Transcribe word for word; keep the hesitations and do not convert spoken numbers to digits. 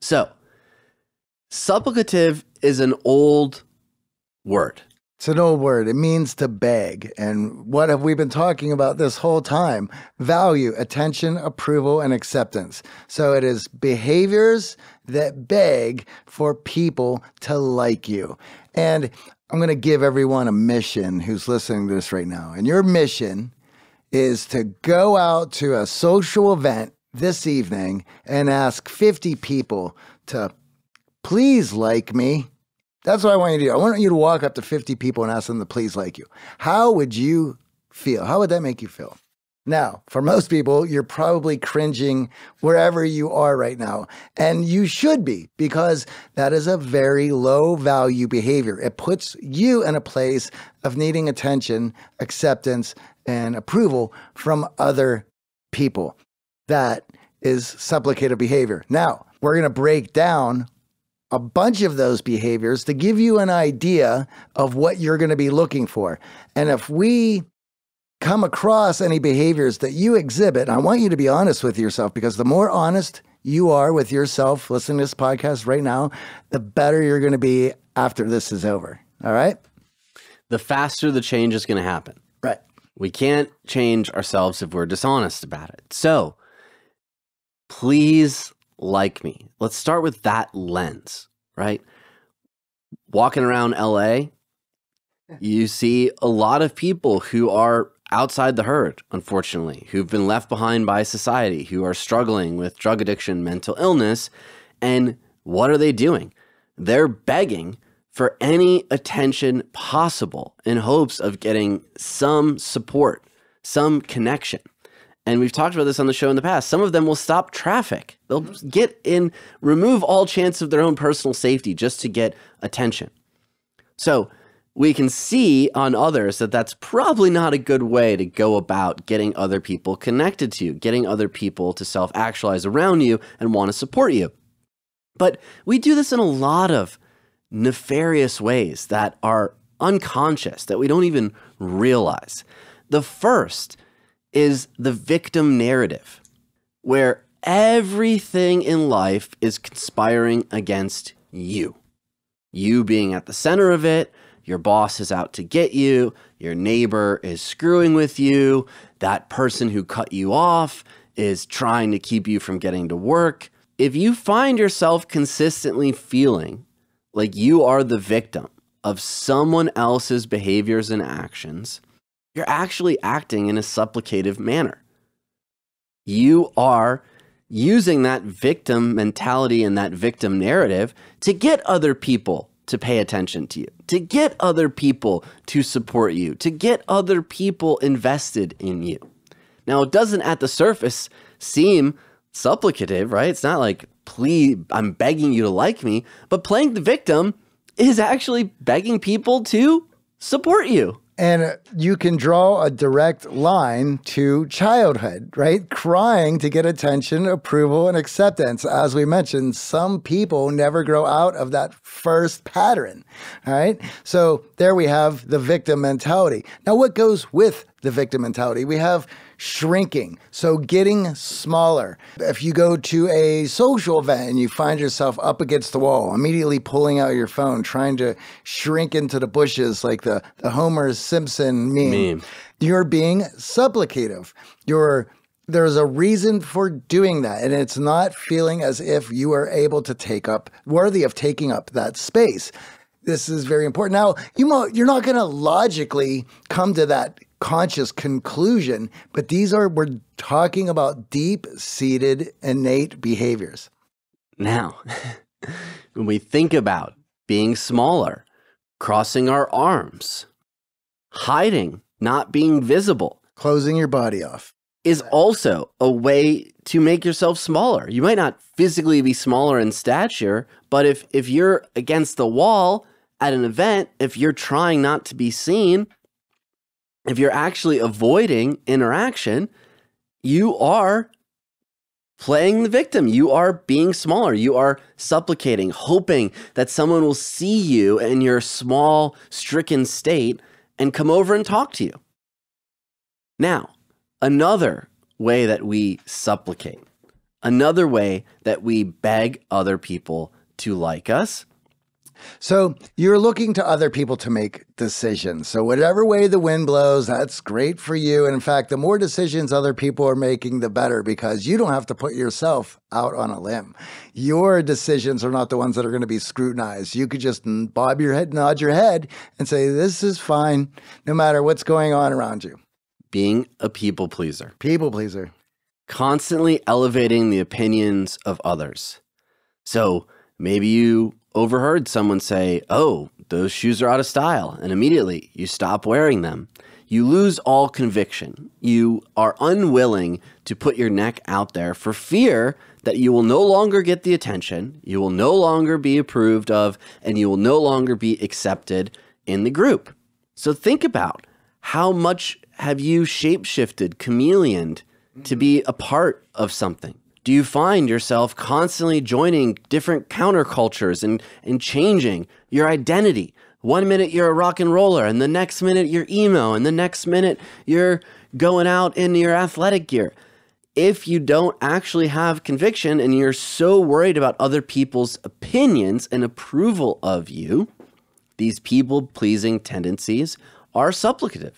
So, supplicative is an old word. It's an old word. It means to beg. And what have we been talking about this whole time? Value, attention, approval, and acceptance. So it is behaviors that beg for people to like you. And I'm going to give everyone a mission who's listening to this right now. And your mission is to go out to a social event this evening and ask fifty people to please like me. That's what I want you to do. I want you to walk up to fifty people and ask them to please like you. How would you feel? How would that make you feel? Now, for most people, you're probably cringing wherever you are right now. And you should be, because that is a very low value behavior. It puts you in a place of needing attention, acceptance, and approval from other people. That is supplicative behavior. Now, we're going to break down a bunch of those behaviors to give you an idea of what you're going to be looking for. And if we come across any behaviors that you exhibit, I want you to be honest with yourself, because the more honest you are with yourself listening to this podcast right now, the better you're going to be after this is over. All right? The faster the change is going to happen. Right. We can't change ourselves if we're dishonest about it. So please like me. Let's start with that lens, right? Walking around L A, you see a lot of people who are outside the herd, unfortunately, who've been left behind by society, who are struggling with drug addiction, mental illness. And what are they doing? They're begging for any attention possible in hopes of getting some support, some connection. And we've talked about this on the show in the past. Some of them will stop traffic. They'll get in, remove all chance of their own personal safety just to get attention. So we can see on others that that's probably not a good way to go about getting other people connected to you, getting other people to self-actualize around you and want to support you. But we do this in a lot of nefarious ways that are unconscious, that we don't even realize. The first is the victim narrative, where everything in life is conspiring against you. You being at the center of it, your boss is out to get you, your neighbor is screwing with you, that person who cut you off is trying to keep you from getting to work. If you find yourself consistently feeling like you are the victim of someone else's behaviors and actions, you're actually acting in a supplicative manner. You are using that victim mentality and that victim narrative to get other people to pay attention to you, to get other people to support you, to get other people invested in you. Now, it doesn't at the surface seem supplicative, right? It's not like, please, I'm begging you to like me, but playing the victim is actually begging people to support you. And you can draw a direct line to childhood, right? Crying to get attention, approval, and acceptance. As we mentioned, some people never grow out of that first pattern, all right? So there we have the victim mentality. Now, what goes with the victim mentality? We have shrinking, so getting smaller. If you go to a social event and you find yourself up against the wall, immediately pulling out your phone, trying to shrink into the bushes like the, the Homer Simpson meme, meme. You're being supplicative. You're There's a reason for doing that, and it's not feeling as if you are able to take up, worthy of taking up that space. This is very important. Now, you mo you're not going to logically come to that conscious conclusion, but these are, we're talking about deep-seated innate behaviors. Now, when we think about being smaller, crossing our arms, hiding, not being visible, closing your body off, is also a way to make yourself smaller. You might not physically be smaller in stature, but if, if you're against the wall at an event, if you're trying not to be seen, if you're actually avoiding interaction, you are playing the victim. You are being smaller. You are supplicating, hoping that someone will see you in your small, stricken state and come over and talk to you. Now, another way that we supplicate another way that we beg other people to like us. So you're looking to other people to make decisions. So whatever way the wind blows, that's great for you. And in fact, the more decisions other people are making, the better, because you don't have to put yourself out on a limb. Your decisions are not the ones that are going to be scrutinized. You could just bob your head, nod your head, and say, this is fine, no matter what's going on around you. Being a people pleaser. People pleaser. Constantly elevating the opinions of others. So maybe you overheard someone say, oh, those shoes are out of style, and immediately you stop wearing them. You lose all conviction. You are unwilling to put your neck out there for fear that you will no longer get the attention, you will no longer be approved of, and you will no longer be accepted in the group. So think about, how much have you shape-shifted, chameleoned to be a part of something? Do you find yourself constantly joining different countercultures and, and changing your identity? One minute you're a rock and roller, and the next minute you're emo, and the next minute you're going out in your athletic gear. If you don't actually have conviction and you're so worried about other people's opinions and approval of you, these people-pleasing tendencies are supplicative.